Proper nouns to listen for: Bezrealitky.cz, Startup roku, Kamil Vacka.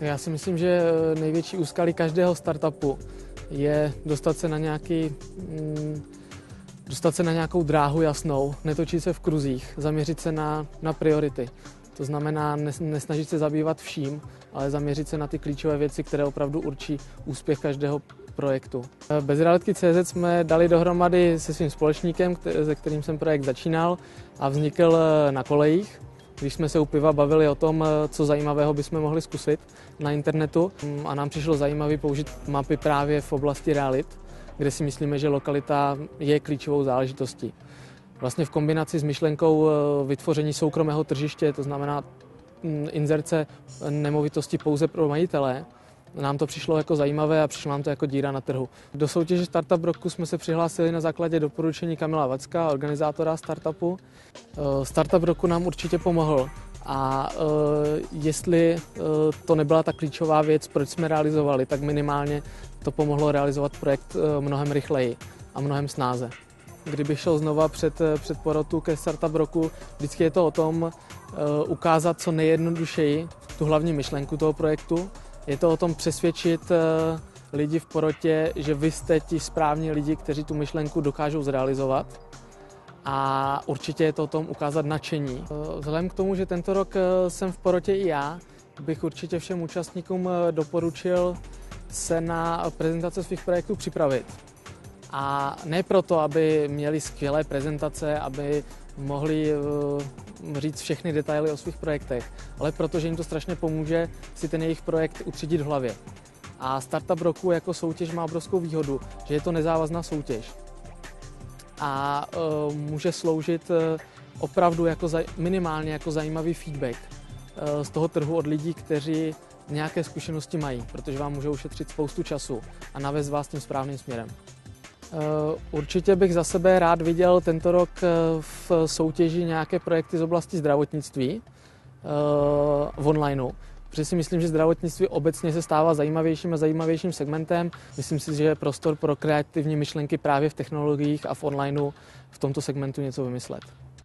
Já si myslím, že největší úskalí každého startupu je dostat se na nějakou dráhu jasnou, netočit se v kruzích, zaměřit se na priority. To znamená nesnažit se zabývat vším, ale zaměřit se na ty klíčové věci, které opravdu určí úspěch každého projektu. Bezrealitky.cz jsme dali dohromady se svým společníkem, se kterým jsem projekt začínal, a vznikl na kolejích, když jsme se u piva bavili o tom, co zajímavého bychom mohli zkusit na internetu, a nám přišlo zajímavé použít mapy právě v oblasti realit, kde si myslíme, že lokalita je klíčovou záležitostí. Vlastně v kombinaci s myšlenkou vytvoření soukromého tržiště, to znamená inzerce nemovitosti pouze pro majitele, nám to přišlo jako zajímavé a přišlo nám to jako díra na trhu. Do soutěže Startup roku jsme se přihlásili na základě doporučení Kamila Vacka, organizátora startupu. Startup roku nám určitě pomohl, a jestli to nebyla ta klíčová věc, proč jsme realizovali, tak minimálně to pomohlo realizovat projekt mnohem rychleji a mnohem snáze. Kdybych šel znova před porotu ke Startup roku, vždycky je to o tom ukázat co nejjednodušeji tu hlavní myšlenku toho projektu. Je to o tom přesvědčit lidi v porotě, že vy jste ti správní lidi, kteří tu myšlenku dokážou zrealizovat. A určitě je to o tom ukázat nadšení. Vzhledem k tomu, že tento rok jsem v porotě i já, bych určitě všem účastníkům doporučil se na prezentace svých projektů připravit. A ne proto, aby měli skvělé prezentace, aby mohli říct všechny detaily o svých projektech, ale protože jim to strašně pomůže si ten jejich projekt utřídit v hlavě. A Startup roku jako soutěž má obrovskou výhodu, že je to nezávazná soutěž a může sloužit opravdu jako minimálně jako zajímavý feedback z toho trhu od lidí, kteří nějaké zkušenosti mají, protože vám může ušetřit spoustu času a navést vás tím správným směrem. Určitě bych za sebe rád viděl tento rok v soutěži nějaké projekty z oblasti zdravotnictví v onlineu, protože si myslím, že zdravotnictví obecně se stává zajímavějším a zajímavějším segmentem. Myslím si, že je prostor pro kreativní myšlenky právě v technologiích a v onlineu v tomto segmentu něco vymyslet.